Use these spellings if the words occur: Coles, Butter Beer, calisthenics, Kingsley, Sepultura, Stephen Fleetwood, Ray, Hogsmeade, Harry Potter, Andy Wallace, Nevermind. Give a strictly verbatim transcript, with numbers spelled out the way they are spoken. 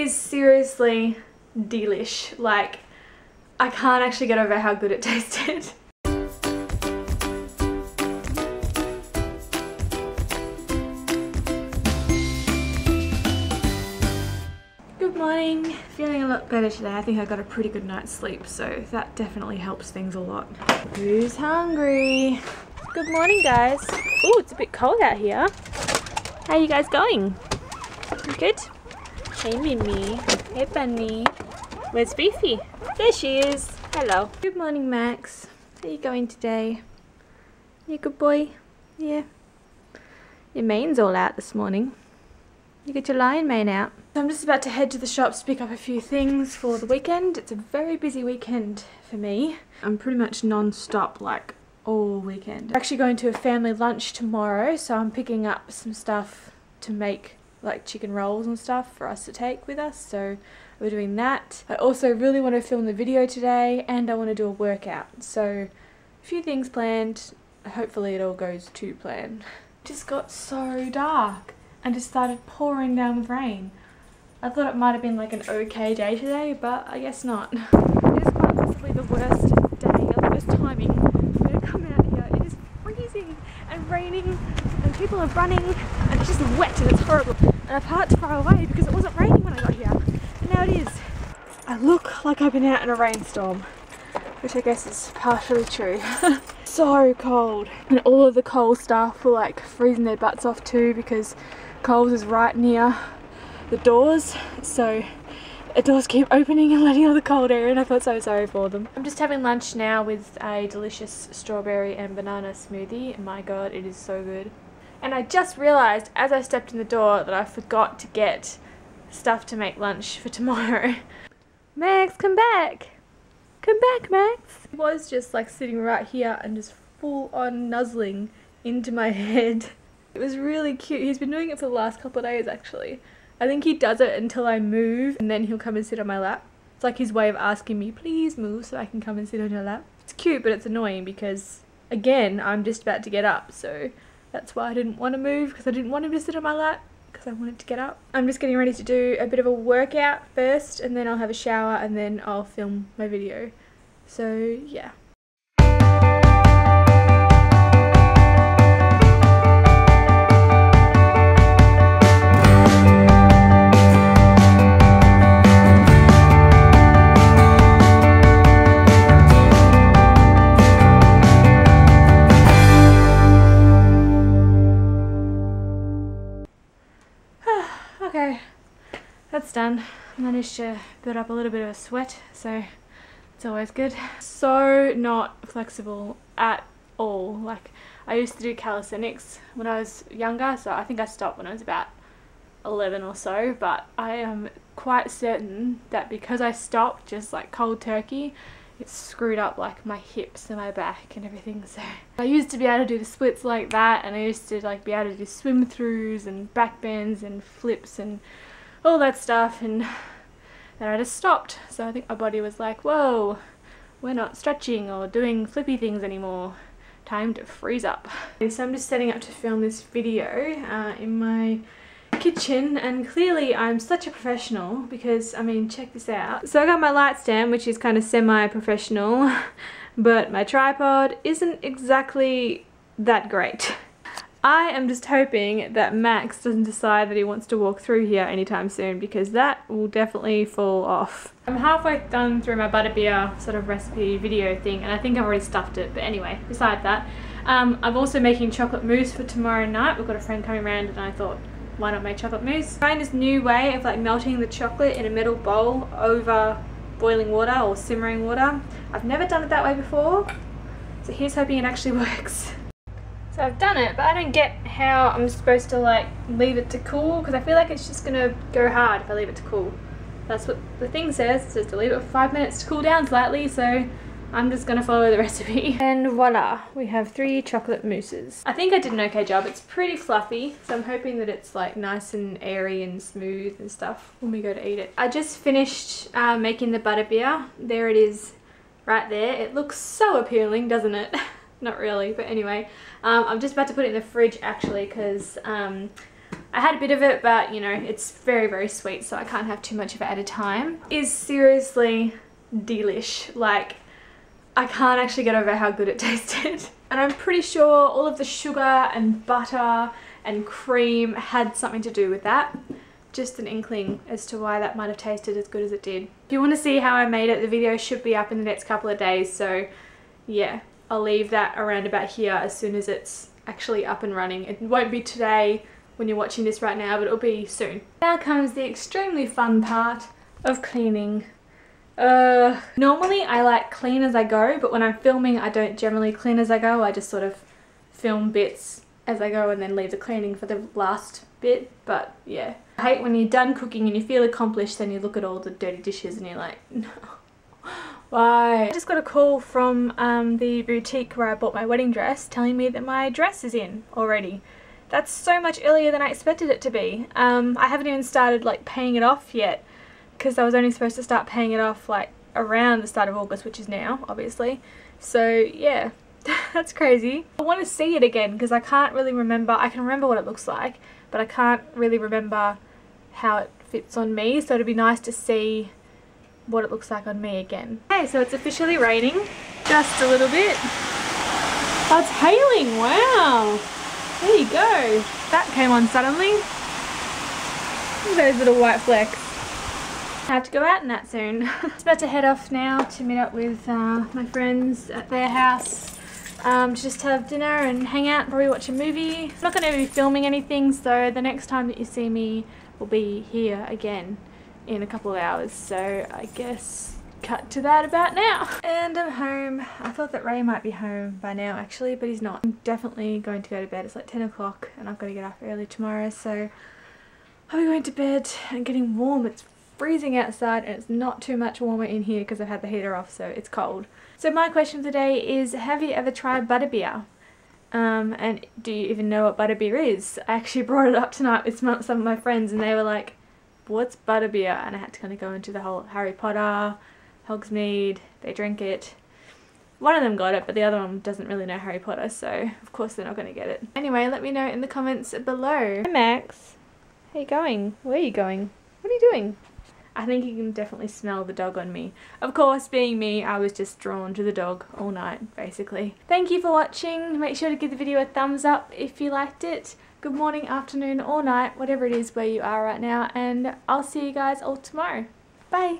is seriously delish. Like, I can't actually get over how good it tasted. Good morning. Feeling a lot better today. I think I got a pretty good night's sleep, so that definitely helps things a lot. Who's hungry? Good morning, guys. Ooh, it's a bit cold out here. How are you guys going? You good? Hey, Mimi. Hey, Bunny. Where's Beefy? There she is. Hello. Good morning, Max. How are you going today? You good boy? Yeah. Your mane's all out this morning. You got your lion mane out. So I'm just about to head to the shops to pick up a few things for the weekend. It's a very busy weekend for me. I'm pretty much non-stop, like, all weekend. I'm actually going to a family lunch tomorrow, so I'm picking up some stuff to make, like chicken rolls and stuff for us to take with us, so we're doing that. I also really want to film the video today, and I want to do a workout, so a few things planned. Hopefully it all goes to plan. Just got so dark and just started pouring down with rain. I thought it might have been like an okay day today, but I guess not. It is quite possibly the worst day, or the worst timing. And raining, and people are running, and it's just wet and it's horrible. And I parked far away because it wasn't raining when I got here, and now it is. I look like I've been out in a rainstorm, which I guess is partially true. So cold, and all of the Coles staff were like freezing their butts off too, because Coles is right near the doors, so the doors keep opening and letting out the cold air, and I felt so sorry for them. I'm just having lunch now with a delicious strawberry and banana smoothie. My god, it is so good. And I just realised as I stepped in the door that I forgot to get stuff to make lunch for tomorrow. Max, come back! Come back, Max! It was just like sitting right here and just full on nuzzling into my head. It was really cute. He's been doing it for the last couple of days actually. I think he does it until I move, and then he'll come and sit on my lap. It's like his way of asking me, please move so I can come and sit on your lap. It's cute, but it's annoying because, again, I'm just about to get up, so that's why I didn't want to move, because I didn't want him to sit on my lap, because I wanted to get up. I'm just getting ready to do a bit of a workout first, and then I'll have a shower, and then I'll film my video. So, yeah. That's done. Managed to build up a little bit of a sweat, so it's always good. So not flexible at all. Like, I used to do calisthenics when I was younger, so I think I stopped when I was about eleven or so, but I am quite certain that because I stopped just like cold turkey, it screwed up like my hips and my back and everything. So I used to be able to do the splits like that, and I used to like be able to do swim throughs and back bends and flips and all that stuff, and then I just stopped. So I think my body was like, whoa, we're not stretching or doing flippy things anymore, time to freeze up. And so I'm just setting up to film this video uh, in my kitchen, and clearly I'm such a professional because, I mean, check this out. So I got my light stand, which is kind of semi-professional, but my tripod isn't exactly that great. I am just hoping that Max doesn't decide that he wants to walk through here anytime soon, because that will definitely fall off. I'm halfway done through my butter beer sort of recipe video thing, and I think I've already stuffed it, but anyway, beside that. Um, I'm also making chocolate mousse for tomorrow night. We've got a friend coming around, and I thought, why not make chocolate mousse? I'm trying this new way of like melting the chocolate in a metal bowl over boiling water or simmering water. I've never done it that way before, so here's hoping it actually works. So I've done it, but I don't get how I'm supposed to like leave it to cool, because I feel like it's just gonna go hard if I leave it to cool. That's what the thing says, it says to leave it for five minutes to cool down slightly, so I'm just gonna follow the recipe. And voila, we have three chocolate mousses. I think I did an okay job. It's pretty fluffy, so I'm hoping that it's like nice and airy and smooth and stuff when we go to eat it. I just finished uh, making the butter beer. There it is right there. It looks so appealing, doesn't it? Not really, but anyway, um, I'm just about to put it in the fridge actually, because um, I had a bit of it, but you know, it's very, very sweet, so I can't have too much of it at a time. Is seriously delish. Like, I can't actually get over how good it tasted. And I'm pretty sure all of the sugar and butter and cream had something to do with that. Just an inkling as to why that might have tasted as good as it did. If you want to see how I made it, the video should be up in the next couple of days, so yeah, I'll leave that around about here as soon as it's actually up and running. It won't be today when you're watching this right now, but it'll be soon. Now comes the extremely fun part of cleaning. Uh, normally I like clean as I go, but when I'm filming I don't generally clean as I go. I just sort of film bits as I go and then leave the cleaning for the last bit, but yeah. I hate when you're done cooking and you feel accomplished and you look at all the dirty dishes and you're like, no, why? I just got a call from um, the boutique where I bought my wedding dress telling me that my dress is in already. That's so much earlier than I expected it to be. Um, I haven't even started like paying it off yet, because I was only supposed to start paying it off like around the start of August, which is now, obviously. So yeah, that's crazy. I want to see it again because I can't really remember. I can remember what it looks like, but I can't really remember how it fits on me. So it'd be nice to see what it looks like on me again. Okay, so it's officially raining just a little bit. Oh, it's hailing, wow. There you go. That came on suddenly. Look at those little white flecks. I have to go out in that soon. I'm about to head off now to meet up with uh, my friends at their house um, to just have dinner and hang out and probably watch a movie. I'm not going to be filming anything, so the next time that you see me will be here again in a couple of hours. So I guess cut to that about now. And I'm home. I thought that Ray might be home by now actually, but he's not. I'm definitely going to go to bed. It's like ten o'clock and I've got to get up early tomorrow, so I'll be going to bed and getting warm. It's freezing outside and it's not too much warmer in here because I've had the heater off, so it's cold. So my question for today is, have you ever tried butter beer? Um, and do you even know what butter beer is? I actually brought it up tonight with some of my friends and they were like, what's butter beer? And I had to kind of go into the whole Harry Potter, Hogsmeade, they drink it. One of them got it, but the other one doesn't really know Harry Potter, so of course they're not going to get it. Anyway, let me know in the comments below. Hi Max, how you going? Where are you going? What are you doing? I think you can definitely smell the dog on me. Of course, being me, I was just drawn to the dog all night, basically. Thank you for watching. Make sure to give the video a thumbs up if you liked it. Good morning, afternoon, or night, whatever it is where you are right now, and I'll see you guys all tomorrow. Bye!